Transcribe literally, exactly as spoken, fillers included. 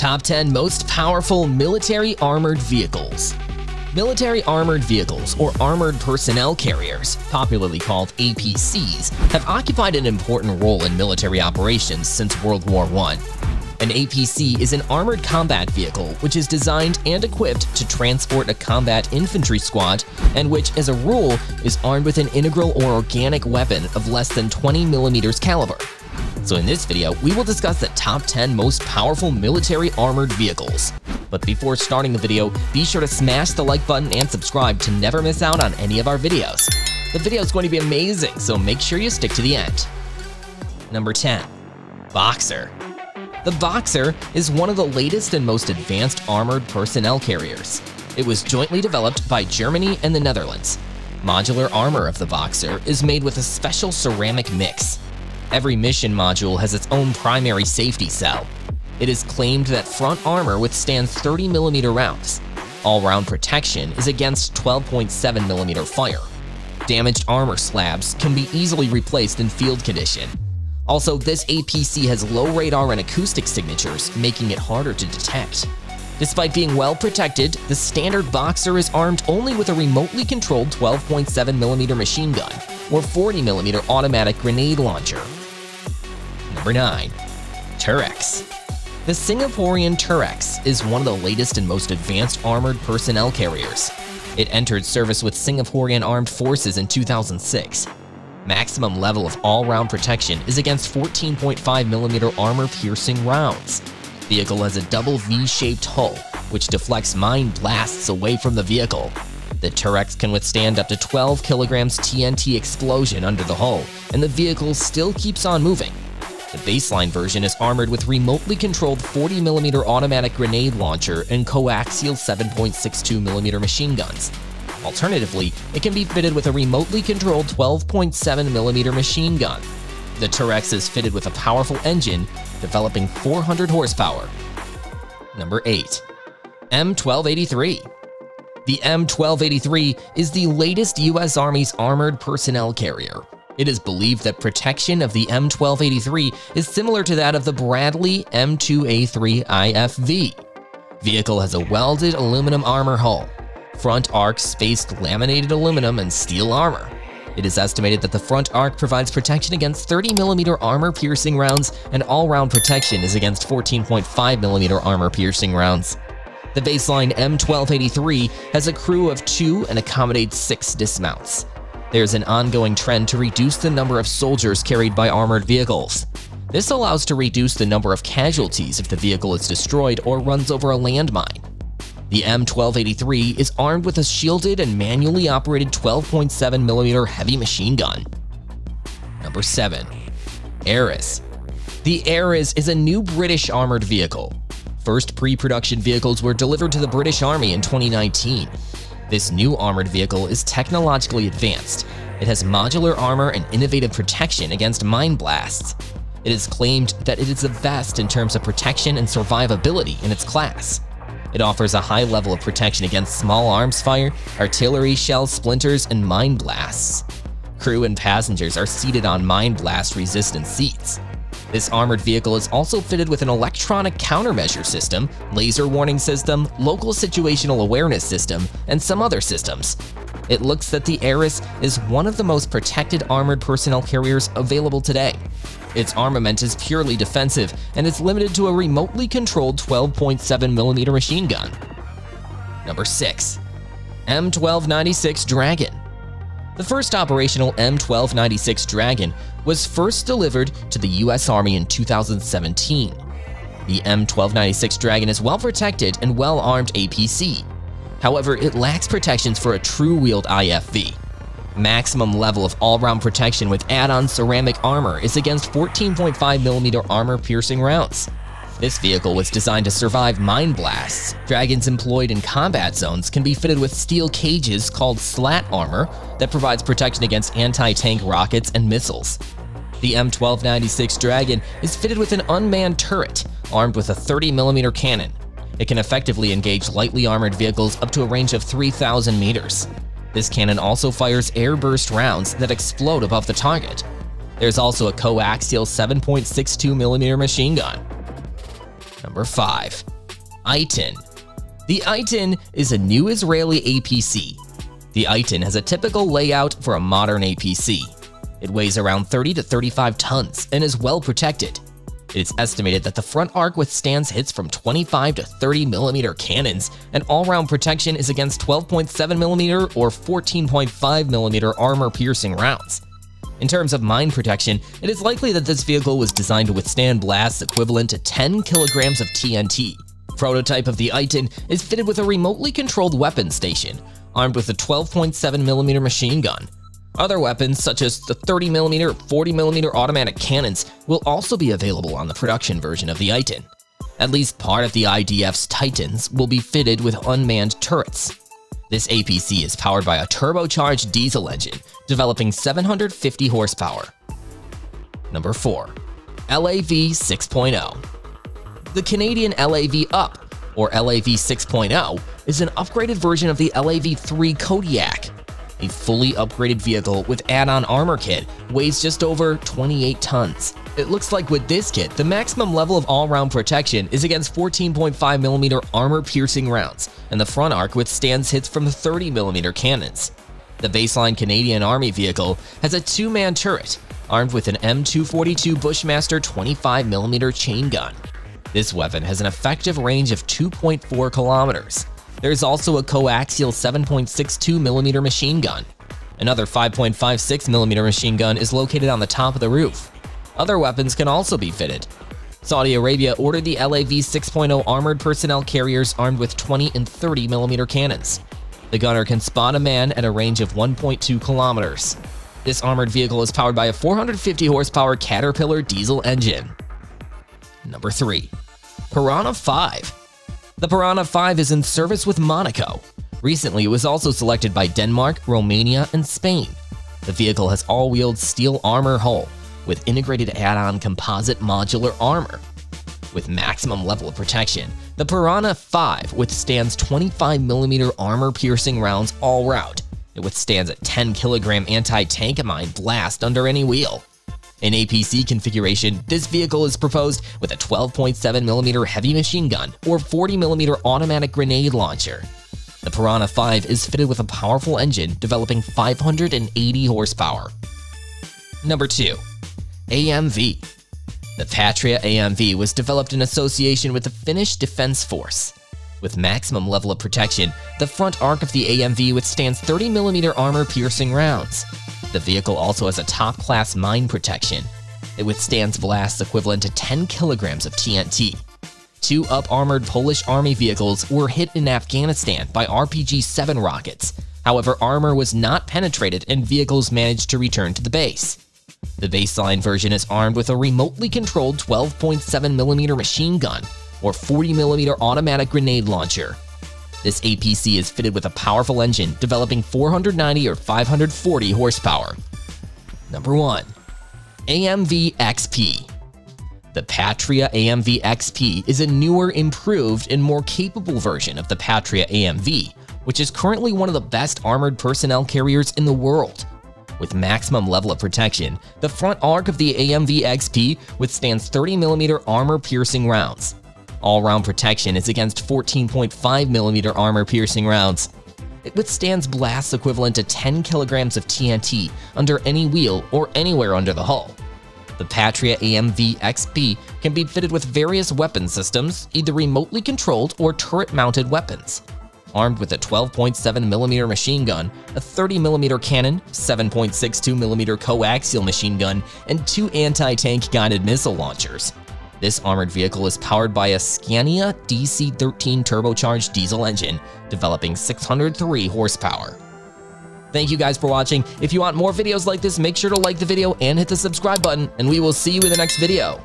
Top ten Most Powerful Military Armored Vehicles. Military armored vehicles, or armored personnel carriers, popularly called A P Cs, have occupied an important role in military operations since World War One. An A P C is an armored combat vehicle which is designed and equipped to transport a combat infantry squad and which, as a rule, is armed with an integral or organic weapon of less than twenty millimeters caliber. So in this video, we will discuss the top ten most powerful military armored vehicles. But before starting the video, be sure to smash the like button and subscribe to never miss out on any of our videos. The video is going to be amazing, so make sure you stick to the end. Number ten. Boxer. The Boxer is one of the latest and most advanced armored personnel carriers. It was jointly developed by Germany and the Netherlands. Modular armor of the Boxer is made with a special ceramic mix. Every mission module has its own primary safety cell. It is claimed that front armor withstands thirty millimeter rounds. All-round protection is against twelve point seven millimeter fire. Damaged armor slabs can be easily replaced in field condition. Also, this A P C has low radar and acoustic signatures, making it harder to detect. Despite being well protected, the standard Boxer is armed only with a remotely controlled twelve point seven millimeter machine gun or forty millimeter automatic grenade launcher. Number nine. Terrex. The Singaporean Terrex is one of the latest and most advanced armored personnel carriers. It entered service with Singaporean Armed Forces in two thousand six. Maximum level of all-round protection is against fourteen point five millimeter armor-piercing rounds. The vehicle has a double V-shaped hull, which deflects mine blasts away from the vehicle. The Terrex can withstand up to twelve kilograms T N T explosion under the hull, and the vehicle still keeps on moving. The baseline version is armored with remotely controlled forty millimeter automatic grenade launcher and coaxial seven point six two millimeter machine guns. Alternatively, it can be fitted with a remotely controlled twelve point seven millimeter machine gun. The Terrex is fitted with a powerful engine, developing four hundred horsepower. Number eight. M twelve eighty-three. The M twelve eighty-three is the latest U S Army's armored personnel carrier. It is believed that protection of the M twelve eighty-three is similar to that of the Bradley M two eighty-three I F V. Vehicle has a welded aluminum armor hull, front arc spaced laminated aluminum, and steel armor. It is estimated that the front arc provides protection against thirty millimeter armor-piercing rounds, and all-round protection is against fourteen point five millimeter armor-piercing rounds. The baseline M twelve eighty-three has a crew of two and accommodates six dismounts. There is an ongoing trend to reduce the number of soldiers carried by armored vehicles. This allows to reduce the number of casualties if the vehicle is destroyed or runs over a landmine. The M twelve eighty-three is armed with a shielded and manually operated twelve point seven millimeter heavy machine gun. Number seven. Ares. The Ares is a new British armored vehicle. First pre-production vehicles were delivered to the British Army in twenty nineteen. This new armored vehicle is technologically advanced. It has modular armor and innovative protection against mine blasts. It is claimed that it is the best in terms of protection and survivability in its class. It offers a high level of protection against small arms fire, artillery shells, splinters, and mine blasts. Crew and passengers are seated on mine blast-resistant seats. This armored vehicle is also fitted with an electronic countermeasure system, laser warning system, local situational awareness system, and some other systems. It looks that the Ares is one of the most protected armored personnel carriers available today. Its armament is purely defensive and is limited to a remotely controlled twelve point seven millimeter machine gun. Number six. M twelve ninety-six Dragoon. The first operational M twelve ninety-six Dragoon was first delivered to the U S Army in two thousand seventeen. The M twelve ninety-six Dragoon is well-protected and well-armed A P C. However, it lacks protections for a true-wheeled I F V. Maximum level of all-round protection with add-on ceramic armor is against fourteen point five millimeter armor-piercing rounds. This vehicle was designed to survive mine blasts. Dragons employed in combat zones can be fitted with steel cages called slat armor that provides protection against anti-tank rockets and missiles. The M twelve ninety-six Dragoon is fitted with an unmanned turret armed with a thirty millimeter cannon. It can effectively engage lightly armored vehicles up to a range of three thousand meters. This cannon also fires airburst rounds that explode above the target. There's also a coaxial seven point six two millimeter machine gun. Number five. Eitan. The Eitan is a new Israeli A P C. The Eitan has a typical layout for a modern A P C. It weighs around thirty to thirty-five tons and is well protected. It's estimated that the front arc withstands hits from twenty-five to thirty millimeter cannons, and all-round protection is against twelve point seven millimeter or fourteen point five millimeter armor-piercing rounds. In terms of mine protection, it is likely that this vehicle was designed to withstand blasts equivalent to ten kilograms of T N T. The prototype of the Eitan is fitted with a remotely controlled weapon station, armed with a twelve point seven millimeter machine gun. Other weapons, such as the thirty millimeter, forty millimeter automatic cannons, will also be available on the production version of the Eitan. At least part of the I D F's Titans will be fitted with unmanned turrets. This A P C is powered by a turbocharged diesel engine, developing seven hundred fifty horsepower. Number four. L A V six point oh. The Canadian L A V Up, or L A V six point oh, is an upgraded version of the L A V three Kodiak. A fully upgraded vehicle with add-on armor kit, weighs just over twenty-eight tons. It looks like with this kit, the maximum level of all-round protection is against fourteen point five millimeter armor-piercing rounds, and the front arc withstands hits from thirty millimeter cannons. The baseline Canadian Army vehicle has a two-man turret, armed with an M two forty-two Bushmaster twenty-five millimeter chain gun. This weapon has an effective range of two point four kilometers. There is also a coaxial seven point six two millimeter machine gun. Another five point five six millimeter machine gun is located on the top of the roof. Other weapons can also be fitted. Saudi Arabia ordered the L A V six point oh armored personnel carriers armed with twenty and thirty millimeter cannons. The gunner can spot a man at a range of one point two kilometers. This armored vehicle is powered by a four hundred fifty horsepower Caterpillar diesel engine. Number three. Piranha five. The Piranha five is in service with Monaco. Recently, it was also selected by Denmark, Romania, and Spain. The vehicle has all-wheeled steel armor hull with integrated add-on composite modular armor. With maximum level of protection, the Piranha five withstands twenty-five millimeter armor-piercing rounds all round. It withstands a ten kilogram anti-tank mine blast under any wheel. In A P C configuration, this vehicle is proposed with a twelve point seven millimeter heavy machine gun or forty millimeter automatic grenade launcher. The Piranha five is fitted with a powerful engine developing five hundred eighty horsepower. Number two. A M V. The Patria A M V was developed in association with the Finnish Defense Force. With maximum level of protection, the front arc of the A M V withstands thirty millimeter armor-piercing rounds. The vehicle also has a top-class mine protection. It withstands blasts equivalent to ten kilograms of T N T. Two up-armored Polish Army vehicles were hit in Afghanistan by R P G seven rockets. However, armor was not penetrated and vehicles managed to return to the base. The baseline version is armed with a remotely controlled twelve point seven millimeter machine gun or forty millimeter automatic grenade launcher. This A P C is fitted with a powerful engine developing four hundred ninety or five hundred forty horsepower. Number one. A M V X P. The Patria A M V X P is a newer, improved, and more capable version of the Patria A M V, which is currently one of the best armored personnel carriers in the world. With maximum level of protection, the front arc of the A M V X P withstands thirty millimeter armor-piercing rounds. All-round protection is against fourteen point five millimeter armor-piercing rounds. It withstands blasts equivalent to ten kilograms of T N T under any wheel or anywhere under the hull. The Patria A M V X P can be fitted with various weapon systems, either remotely controlled or turret-mounted weapons. Armed with a twelve point seven millimeter machine gun, a thirty millimeter cannon, seven point six two millimeter coaxial machine gun, and two anti-tank guided missile launchers. This armored vehicle is powered by a Scania D C thirteen turbocharged diesel engine, developing six hundred three horsepower. Thank you guys for watching. If you want more videos like this, make sure to like the video and hit the subscribe button, and we will see you in the next video.